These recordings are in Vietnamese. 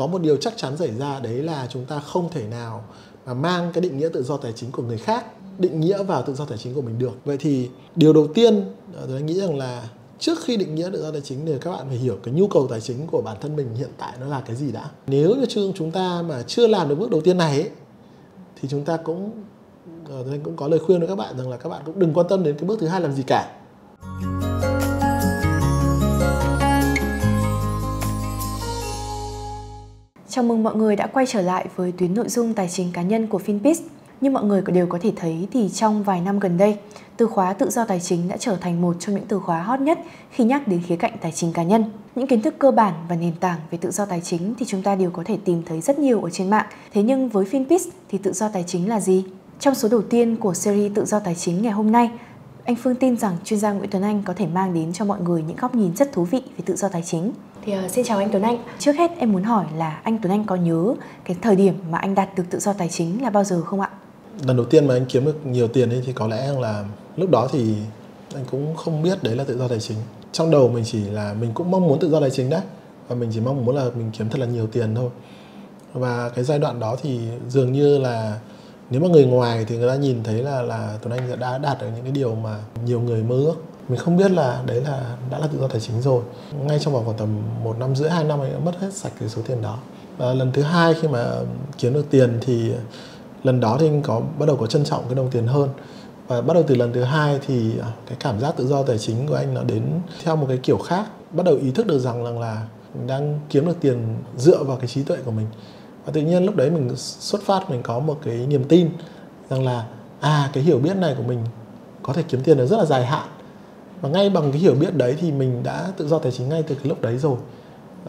có một điều chắc chắn xảy ra, đấy là chúng ta không thể nào mà mang cái định nghĩa tự do tài chính của người khác định nghĩa vào tự do tài chính của mình được. Vậy thì điều đầu tiên tôi nghĩ rằng là trước khi định nghĩa tự do tài chính thì các bạn phải hiểu cái nhu cầu tài chính của bản thân mình hiện tại nó là cái gì đã. Nếu như chúng ta mà chưa làm được bước đầu tiên này ấy, thì chúng ta cũng có lời khuyên với các bạn rằng là các bạn cũng đừng quan tâm đến cái bước thứ hai làm gì cả. Chào mừng mọi người đã quay trở lại với tuyến nội dung tài chính cá nhân của Finpeace. Như mọi người đều có thể thấy thì trong vài năm gần đây, từ khóa tự do tài chính đã trở thành một trong những từ khóa hot nhất khi nhắc đến khía cạnh tài chính cá nhân. Những kiến thức cơ bản và nền tảng về tự do tài chính thì chúng ta đều có thể tìm thấy rất nhiều ở trên mạng. Thế nhưng với Finpeace thì tự do tài chính là gì? Trong số đầu tiên của series tự do tài chính ngày hôm nay, anh Phương tin rằng chuyên gia Nguyễn Tuấn Anh có thể mang đến cho mọi người những góc nhìn rất thú vị về tự do tài chính. Thì xin chào anh Tuấn Anh. Trước hết em muốn hỏi là anh Tuấn Anh có nhớ cái thời điểm mà anh đạt được tự do tài chính là bao giờ không ạ? Lần đầu tiên mà anh kiếm được nhiều tiền ấy thì có lẽ là lúc đó thì anh cũng không biết đấy là tự do tài chính. Trong đầu mình chỉ là mình cũng mong muốn tự do tài chính đấy, và mình chỉ mong muốn là mình kiếm thật là nhiều tiền thôi. Và cái giai đoạn đó thì dường như là nếu mà người ngoài thì người ta nhìn thấy là Tuấn Anh đã đạt được những cái điều mà nhiều người mơ ước. Mình không biết là đấy là đã là tự do tài chính rồi. Ngay trong vòng khoảng tầm 1 năm rưỡi 2 năm anh đã mất hết sạch cái số tiền đó. Và lần thứ hai khi mà kiếm được tiền thì lần đó thì anh bắt đầu có trân trọng cái đồng tiền hơn. Và bắt đầu từ lần thứ hai thì cái cảm giác tự do tài chính của anh nó đến theo một cái kiểu khác. Bắt đầu ý thức được rằng là mình đang kiếm được tiền dựa vào cái trí tuệ của mình. Và tự nhiên lúc đấy mình xuất phát, mình có một cái niềm tin rằng là cái hiểu biết này của mình có thể kiếm tiền được rất là dài hạn. Và ngay bằng cái hiểu biết đấy thì mình đã tự do tài chính ngay từ cái lúc đấy rồi.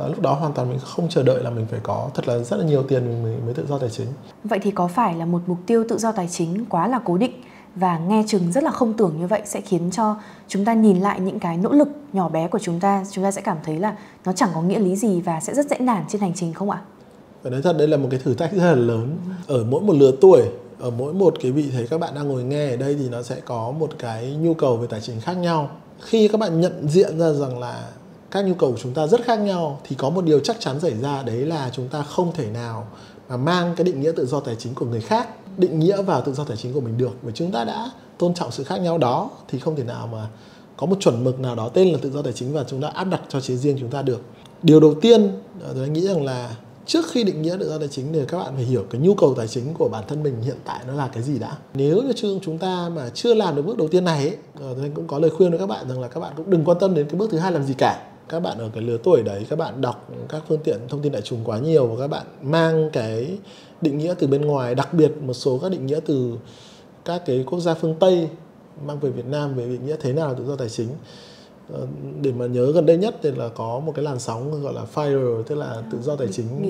Lúc đó hoàn toàn mình không chờ đợi là mình phải có thật là rất là nhiều tiền mình mới tự do tài chính. Vậy thì có phải là một mục tiêu tự do tài chính quá là cố định và nghe chừng rất là không tưởng như vậy sẽ khiến cho chúng ta nhìn lại những cái nỗ lực nhỏ bé của chúng ta sẽ cảm thấy là nó chẳng có nghĩa lý gì và sẽ rất dễ nản trên hành trình không ạ? Và nói thật đây là một cái thử thách rất là lớn. Ở mỗi một lứa tuổi, ở mỗi một cái vị thế các bạn đang ngồi nghe ở đây thì nó sẽ có một cái nhu cầu về tài chính khác nhau. Khi các bạn nhận diện ra rằng là các nhu cầu của chúng ta rất khác nhau thì có một điều chắc chắn xảy ra, đấy là chúng ta không thể nào mà mang cái định nghĩa tự do tài chính của người khác định nghĩa vào tự do tài chính của mình được. Vì chúng ta đã tôn trọng sự khác nhau đó thì không thể nào mà có một chuẩn mực nào đó tên là tự do tài chính và chúng ta áp đặt cho riêng chúng ta được. Điều đầu tiên tôi nghĩ rằng là trước khi định nghĩa tự do tài chính thì các bạn phải hiểu cái nhu cầu tài chính của bản thân mình hiện tại nó là cái gì đã. Nếu như chúng ta mà chưa làm được bước đầu tiên này ấy, tôi cũng có lời khuyên với các bạn rằng là các bạn cũng đừng quan tâm đến cái bước thứ hai làm gì cả. Các bạn ở cái lứa tuổi đấy, các bạn đọc các phương tiện thông tin đại chúng quá nhiều và các bạn mang cái định nghĩa từ bên ngoài, đặc biệt một số các định nghĩa từ các cái quốc gia phương Tây mang về Việt Nam về định nghĩa thế nào là tự do tài chính. Để mà nhớ gần đây nhất thì là có một cái làn sóng gọi là FIRE, tức là tự do tài chính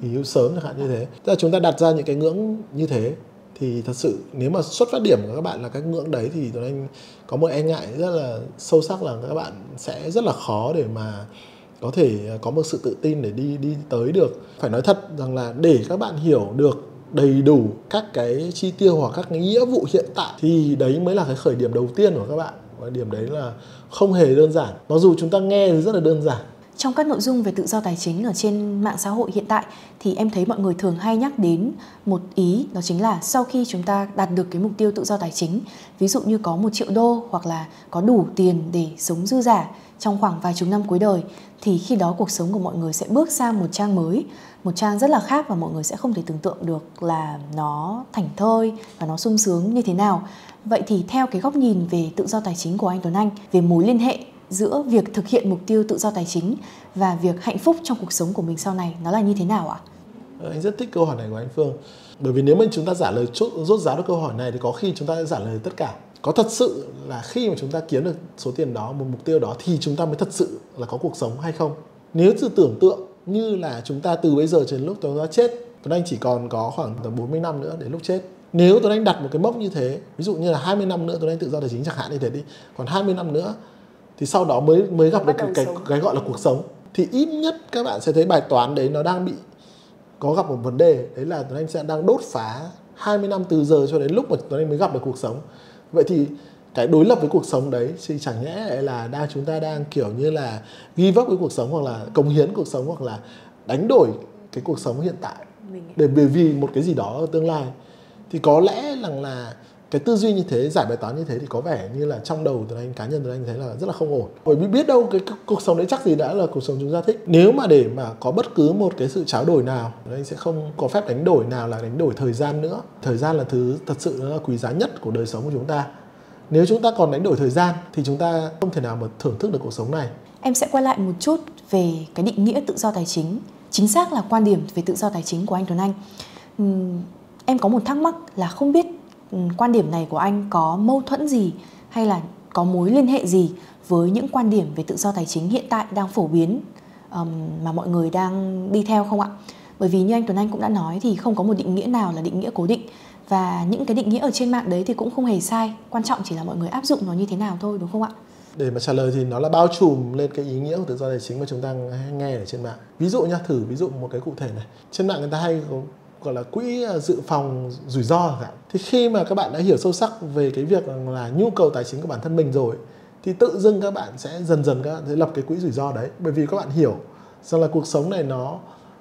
nghỉ hưu sớm chẳng hạn như thế. Tức là chúng ta đặt ra những cái ngưỡng như thế thì thật sự nếu mà xuất phát điểm của các bạn là các ngưỡng đấy thì Tuấn Anh có một e ngại rất là sâu sắc là các bạn sẽ rất là khó để mà có thể có một sự tự tin để đi tới được. Phải nói thật rằng là để các bạn hiểu được đầy đủ các cái chi tiêu hoặc các cái nghĩa vụ hiện tại thì đấy mới là cái khởi điểm đầu tiên của các bạn. Và điểm đấy là không hề đơn giản, mặc dù chúng ta nghe thì rất là đơn giản. Trong các nội dung về tự do tài chính ở trên mạng xã hội hiện tại thì em thấy mọi người thường hay nhắc đến một ý, đó chính là sau khi chúng ta đạt được cái mục tiêu tự do tài chính, ví dụ như có 1 triệu đô hoặc là có đủ tiền để sống dư giả trong khoảng vài chục năm cuối đời, thì khi đó cuộc sống của mọi người sẽ bước sang một trang mới, một trang rất là khác và mọi người sẽ không thể tưởng tượng được là nó thảnh thơi và nó sung sướng như thế nào. Vậy thì theo cái góc nhìn về tự do tài chính của anh Tuấn Anh, về mối liên hệ giữa việc thực hiện mục tiêu tự do tài chính và việc hạnh phúc trong cuộc sống của mình sau này nó là như thế nào ạ? Anh rất thích câu hỏi này của anh Phương. Bởi vì nếu mà chúng ta trả lời rốt ráo được câu hỏi này thì có khi chúng ta sẽ trả lời tất cả. Có thật sự là khi mà chúng ta kiếm được số tiền đó, một mục tiêu đó thì chúng ta mới thật sự là có cuộc sống hay không? Nếu từ tưởng tượng như là chúng ta từ bây giờ đến lúc chúng ta chết, Tuấn Anh chỉ còn có khoảng 40 năm nữa đến lúc chết. Nếu Tuấn Anh đặt một cái mốc như thế, ví dụ như là 20 năm nữa Tuấn Anh tự do tài chính chẳng hạn như thế đi, còn 20 năm nữa thì sau đó mới gặp được cái gọi là cuộc sống, thì ít nhất các bạn sẽ thấy bài toán đấy nó đang gặp một vấn đề, đấy là Tuấn Anh sẽ đang đốt phá 20 năm từ giờ cho đến lúc mà Tuấn Anh mới gặp được cuộc sống. Vậy thì cái đối lập với cuộc sống đấy thì chẳng nhẽ là chúng ta đang kiểu như là give up với cuộc sống hoặc là cống hiến cuộc sống hoặc là đánh đổi cái cuộc sống hiện tại để vì một cái gì đó ở tương lai. Thì có lẽ rằng là cái tư duy như thế, giải bài toán như thế thì có vẻ như là trong đầu Tuấn Anh, cá nhân Tuấn Anh thấy là rất là không ổn. Bởi vì biết đâu cái cuộc sống đấy chắc gì đã là cuộc sống chúng ta thích. Nếu mà để mà có bất cứ một cái sự tráo đổi nào, Tuấn Anh sẽ không có phép đánh đổi nào là đánh đổi thời gian nữa. Thời gian là thứ thật sự là quý giá nhất của đời sống của chúng ta. Nếu chúng ta còn đánh đổi thời gian thì chúng ta không thể nào mà thưởng thức được cuộc sống này. Em sẽ quay lại một chút về cái định nghĩa tự do tài chính, chính xác là quan điểm về tự do tài chính của anh Tuấn Anh. Em có một thắc mắc là không biết quan điểm này của anh có mâu thuẫn gì hay là có mối liên hệ gì với những quan điểm về tự do tài chính hiện tại đang phổ biến mà mọi người đang đi theo không ạ? Bởi vì như anh Tuấn Anh cũng đã nói thì không có một định nghĩa nào là định nghĩa cố định, và những cái định nghĩa ở trên mạng đấy thì cũng không hề sai, quan trọng chỉ là mọi người áp dụng nó như thế nào thôi, đúng không ạ? Để mà trả lời thì nó là bao trùm lên cái ý nghĩa của tự do tài chính mà chúng ta nghe ở trên mạng. Ví dụ nhá, thử ví dụ một cái cụ thể này. Trên mạng người ta hay gọi là quỹ dự phòng rủi ro. Thì khi mà các bạn đã hiểu sâu sắc về cái việc là nhu cầu tài chính của bản thân mình rồi thì tự dưng các bạn sẽ dần các bạn sẽ lập cái quỹ rủi ro đấy. Bởi vì các bạn hiểu rằng là cuộc sống này nó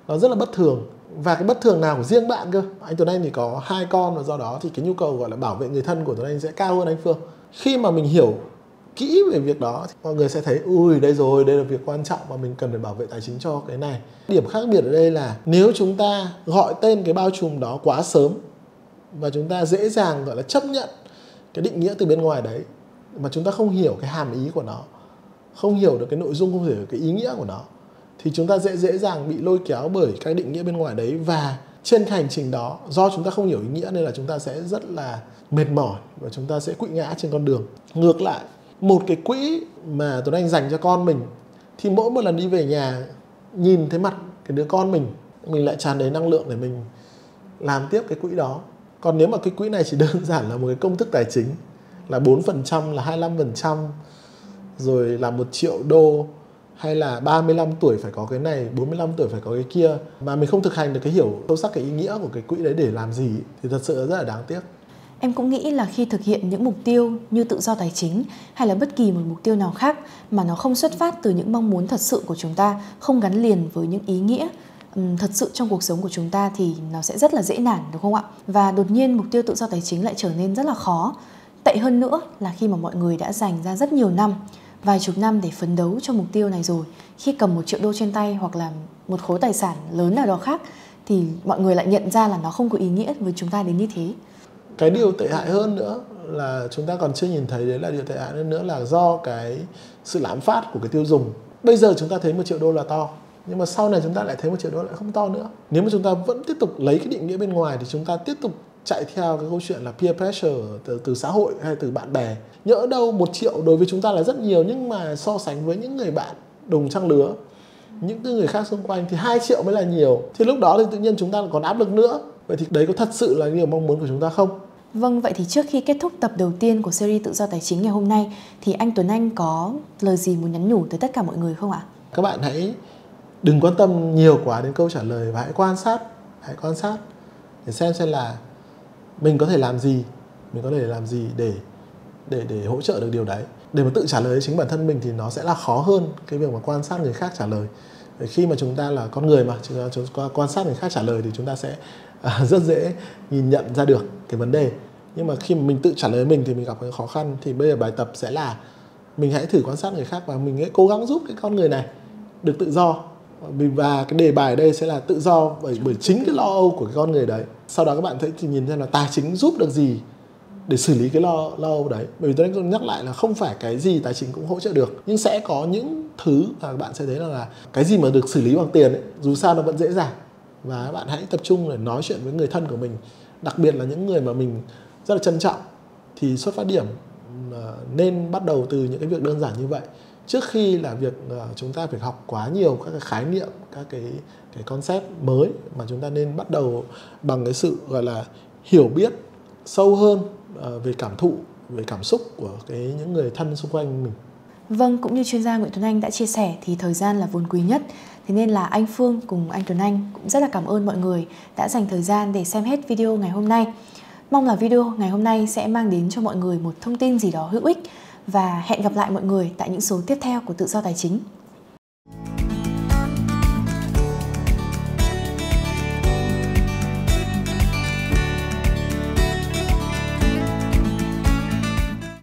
rất là bất thường. Và cái bất thường nào của riêng bạn cơ. Anh Tuấn Anh thì có 2 con và do đó thì cái nhu cầu gọi là bảo vệ người thân của Tuấn Anh sẽ cao hơn anh Phương. Khi mà mình hiểu kỹ về việc đó thì mọi người sẽ thấy ui đây rồi, đây là việc quan trọng mà mình cần phải bảo vệ tài chính cho cái này. Điểm khác biệt ở đây là nếu chúng ta gọi tên cái bao trùm đó quá sớm và chúng ta dễ dàng gọi là chấp nhận cái định nghĩa từ bên ngoài đấy mà chúng ta không hiểu cái hàm ý của nó, không hiểu được cái nội dung, không hiểu được cái ý nghĩa của nó, thì chúng ta dễ dàng bị lôi kéo bởi các định nghĩa bên ngoài đấy. Và trên hành trình đó, do chúng ta không hiểu ý nghĩa nên là chúng ta sẽ rất là mệt mỏi và chúng ta sẽ quỵ ngã trên con đường. Ngược lại, một cái quỹ mà Tuấn Anh dành cho con mình thì mỗi một lần đi về nhà nhìn thấy mặt cái đứa con mình lại tràn đầy năng lượng để mình làm tiếp cái quỹ đó. Còn nếu mà cái quỹ này chỉ đơn giản là một cái công thức tài chính là 4%, là 25%, rồi là 1 triệu đô, hay là 35 tuổi phải có cái này, 45 tuổi phải có cái kia, mà mình không thực hành được cái hiểu sâu sắc cái ý nghĩa của cái quỹ đấy để làm gì thì thật sự rất là đáng tiếc. Em cũng nghĩ là khi thực hiện những mục tiêu như tự do tài chính hay là bất kỳ một mục tiêu nào khác mà nó không xuất phát từ những mong muốn thật sự của chúng ta, không gắn liền với những ý nghĩa thật sự trong cuộc sống của chúng ta thì nó sẽ rất là dễ nản, đúng không ạ? Và đột nhiên mục tiêu tự do tài chính lại trở nên rất là khó. Tệ hơn nữa là khi mà mọi người đã dành ra rất nhiều năm, vài chục năm để phấn đấu cho mục tiêu này rồi, khi cầm 1 triệu đô trên tay hoặc là một khối tài sản lớn nào đó khác thì mọi người lại nhận ra là nó không có ý nghĩa với chúng ta đến như thế. Cái điều tệ hại hơn nữa là chúng ta còn chưa nhìn thấy, đấy là điều tệ hại hơn nữa là do cái sự lạm phát của cái tiêu dùng. Bây giờ chúng ta thấy 1 triệu đô là to, nhưng mà sau này chúng ta lại thấy 1 triệu đô lại không to nữa. Nếu mà chúng ta vẫn tiếp tục lấy cái định nghĩa bên ngoài thì chúng ta tiếp tục chạy theo cái câu chuyện là peer pressure từ xã hội hay từ bạn bè. Nhỡ đâu 1 triệu đối với chúng ta là rất nhiều, nhưng mà so sánh với những người bạn đồng trang lứa, những người khác xung quanh thì 2 triệu mới là nhiều. Thì lúc đó thì tự nhiên chúng ta còn áp lực nữa. Vậy thì đấy có thật sự là điều mong muốn của chúng ta không? Vâng, vậy thì trước khi kết thúc tập đầu tiên của series Tự do Tài chính ngày hôm nay thì anh Tuấn Anh có lời gì muốn nhắn nhủ tới tất cả mọi người không ạ? Các bạn hãy đừng quan tâm nhiều quá đến câu trả lời và hãy quan sát để xem là mình có thể làm gì, để hỗ trợ được điều đấy. Để mà tự trả lời chính bản thân mình thì nó sẽ là khó hơn cái việc mà quan sát người khác trả lời. Khi mà chúng ta là con người mà chúng ta quan sát người khác trả lời thì chúng ta sẽ rất dễ nhìn nhận ra được cái vấn đề. Nhưng mà khi mà mình tự trả lời mình thì mình gặp cái khó khăn. Thì bây giờ bài tập sẽ là mình hãy thử quan sát người khác và mình hãy cố gắng giúp cái con người này được tự do. Và cái đề bài ở đây sẽ là tự do bởi chính cái lo âu của cái con người đấy. Sau đó các bạn thấy thì nhìn xem là tài chính giúp được gì để xử lý cái lo âu đấy. Bởi vì tôi đã nhắc lại là không phải cái gì tài chính cũng hỗ trợ được, nhưng sẽ có những thứ mà các bạn sẽ thấy là cái gì mà được xử lý bằng tiền ấy, dù sao nó vẫn dễ dàng. Và các bạn hãy tập trung để nói chuyện với người thân của mình, đặc biệt là những người mà mình rất là trân trọng, thì xuất phát điểm nên bắt đầu từ những cái việc đơn giản như vậy, trước khi là việc chúng ta phải học quá nhiều các cái khái niệm, các cái concept mới, mà chúng ta nên bắt đầu bằng cái sự gọi là hiểu biết sâu hơn về cảm thụ, về cảm xúc của những người thân xung quanh mình. Vâng, cũng như chuyên gia Nguyễn Tuấn Anh đã chia sẻ thì thời gian là vốn quý nhất. Thế nên là anh Phương cùng anh Tuấn Anh cũng rất là cảm ơn mọi người đã dành thời gian để xem hết video ngày hôm nay. Mong là video ngày hôm nay sẽ mang đến cho mọi người một thông tin gì đó hữu ích, và hẹn gặp lại mọi người tại những số tiếp theo của Tự do Tài chính.